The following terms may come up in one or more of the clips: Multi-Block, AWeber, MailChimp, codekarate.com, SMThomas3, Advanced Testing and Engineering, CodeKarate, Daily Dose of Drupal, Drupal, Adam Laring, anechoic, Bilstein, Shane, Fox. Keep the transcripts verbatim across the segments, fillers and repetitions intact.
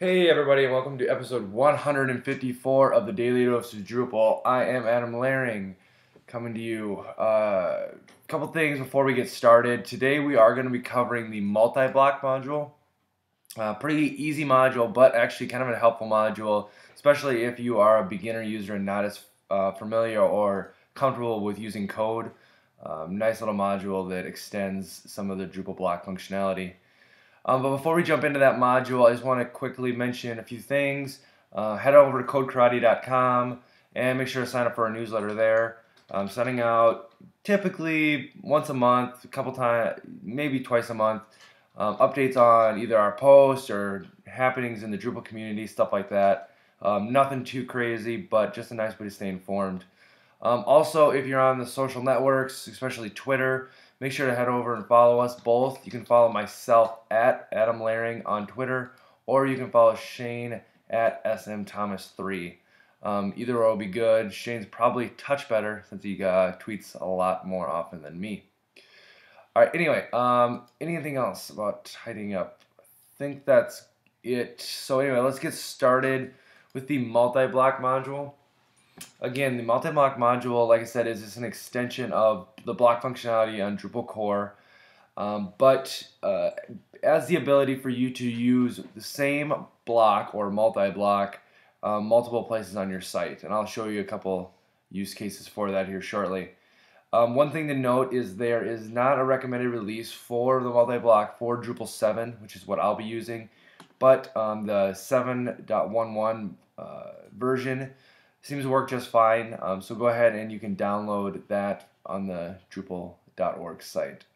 Hey everybody, and welcome to episode one hundred fifty-four of the Daily Dose of Drupal. I am Adam Laring, coming to you. Uh, a couple things before we get started. Today we are going to be covering the multi-block module. Uh, pretty easy module, but actually kind of a helpful module, especially if you are a beginner user and not as uh, familiar or comfortable with using code. Um, nice little module that extends some of the Drupal block functionality. Um, but before we jump into that module, I just want to quickly mention a few things. Uh, head over to code karate dot com and make sure to sign up for our newsletter there. I'm sending out typically once a month, a couple times, maybe twice a month, um, updates on either our posts or happenings in the Drupal community, stuff like that. Um, nothing too crazy, but just a nice way to stay informed. Um, also, if you're on the social networks, especially Twitter, make sure to head over and follow us both. You can follow myself at Adam Laring on Twitter, or you can follow Shane at S M Thomas three. Um, either way will be good. Shane's probably a touch better since he uh, tweets a lot more often than me. All right, anyway, um, anything else about tidying up? I think that's it. So anyway, let's get started with the multi-block module. Again, the multi-block module, like I said, is just an extension of the block functionality on Drupal core, um, but uh, has the ability for you to use the same block or multi-block uh, multiple places on your site, and I'll show you a couple use cases for that here shortly. Um, one thing to note is there is not a recommended release for the multi-block for Drupal seven, which is what I'll be using, but um, the seven point eleven uh, version seems to work just fine, um, so go ahead and you can download that on the Drupal dot org site.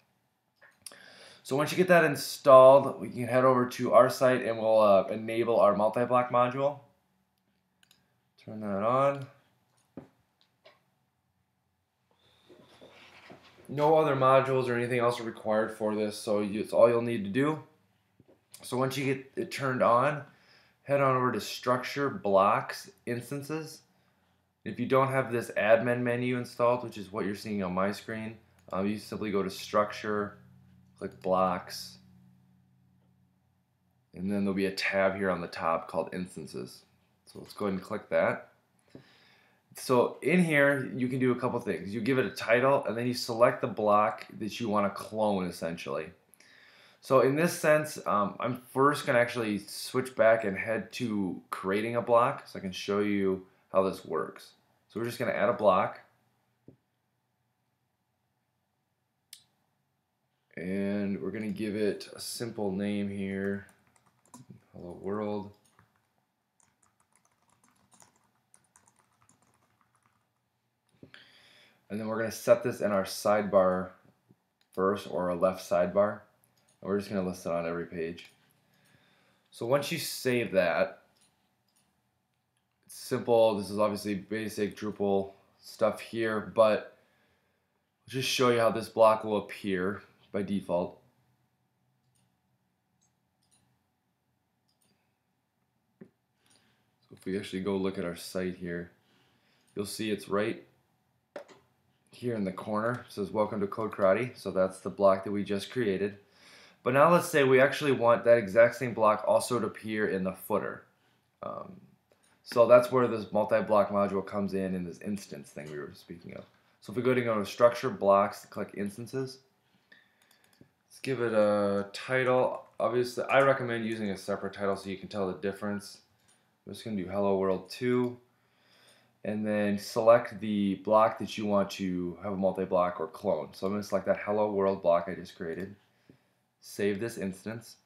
So once you get that installed, we can head over to our site and we'll uh, enable our multi-block module. Turn that on. No other modules or anything else are required for this, so you, it's all you'll need to do. So once you get it turned on, head on over to Structure, Blocks, Instances. If you don't have this admin menu installed, which is what you're seeing on my screen, um, you simply go to Structure, click Blocks, and then there'll be a tab here on the top called Instances. So let's go ahead and click that. So in here, you can do a couple things. You give it a title, and then you select the block that you want to clone, essentially. So in this sense, um, I'm first going to actually switch back and head to creating a block so I can show you how this works. So we're just going to add a block, and we're going to give it a simple name here, hello world. And then we're going to set this in our sidebar first, or our left sidebar. And we're just going to list it on every page. So once you save that, it's simple. This is obviously basic Drupal stuff here, but I'll just show you how this block will appear by default. So if we actually go look at our site here, you'll see it's right here in the corner. It says welcome to Code Karate. So that's the block that we just created. But now let's say we actually want that exact same block also to appear in the footer. Um, so that's where this multi-block module comes in, in this instance thing we were speaking of. So if we go to go to Structure, Blocks, click Instances, let's give it a title. Obviously, I recommend using a separate title so you can tell the difference. I'm just going to do Hello World two, and then select the block that you want to have a multi-block or clone. So I'm going to select that Hello World block I just created. Save this instance.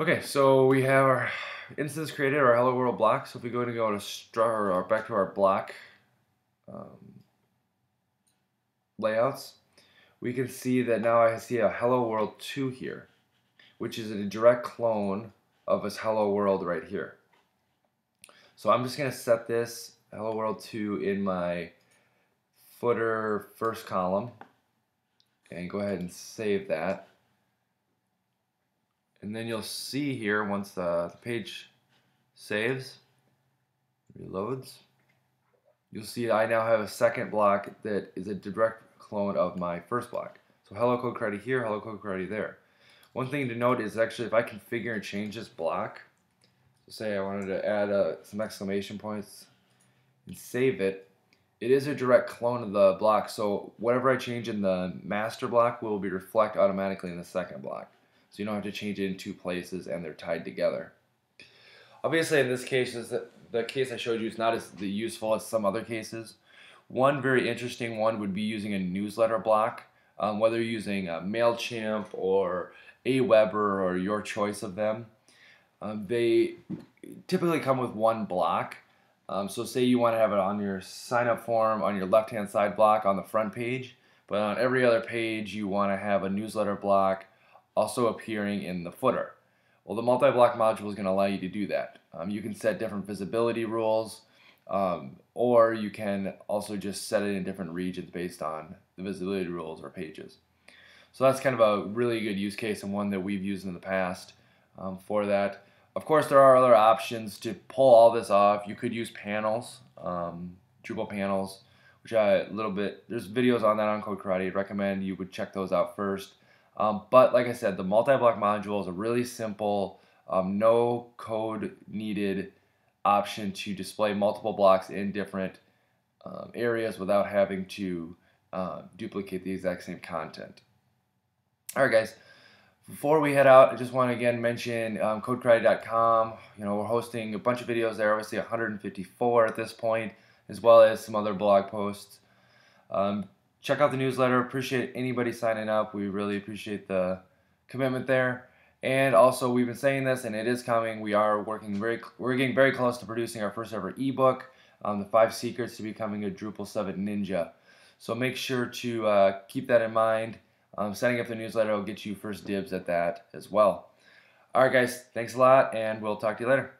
Okay, so we have our instance created, our Hello World block. So if we go to go to structure or back to our block um, layouts, we can see that now I see a Hello World two here, which is a direct clone of this Hello World right here. So I'm just going to set this Hello World two in my footer first column and go ahead and save that. And then you'll see here, once the page saves, reloads, you'll see I now have a second block that is a direct clone of my first block. So hello CodeKarate here, hello CodeKarate there. One thing to note is actually if I configure and change this block, so say I wanted to add uh, some exclamation points and save it, it is a direct clone of the block, so whatever I change in the master block will be reflected automatically in the second block. So you don't have to change it in two places and they're tied together. Obviously in this case, is that the case I showed you is not as useful as some other cases. One very interesting one would be using a newsletter block, um, whether you're using uh, MailChimp or AWeber or your choice of them. Um, they typically come with one block. Um, so say you want to have it on your sign up form on your left hand side block on the front page, but on every other page you want to have a newsletter block also appearing in the footer. Well, the multi-block module is going to allow you to do that. Um, you can set different visibility rules, um, or you can also just set it in different regions based on the visibility rules or pages. So that's kind of a really good use case and one that we've used in the past um, for that. Of course, there are other options to pull all this off. You could use panels, um, Drupal panels, which I a little bit, there's videos on that on CodeKarate. I'd recommend you would check those out first. Um, but like I said, the multi-block module is a really simple, um, no code needed option to display multiple blocks in different um, areas without having to uh, duplicate the exact same content. All right, guys. Before we head out, I just want to again mention um, codekarate dot com. You know, we're hosting a bunch of videos there, obviously one hundred fifty-four at this point, as well as some other blog posts. Um, Check out the newsletter. Appreciate anybody signing up. We really appreciate the commitment there. And also, we've been saying this, and it is coming. We are working very, we're getting very close to producing our first ever ebook, um, the Five Secrets to Becoming a Drupal seven Ninja. So make sure to uh, keep that in mind. Um, signing up the newsletter will get you first dibs at that as well. All right, guys. Thanks a lot, and we'll talk to you later.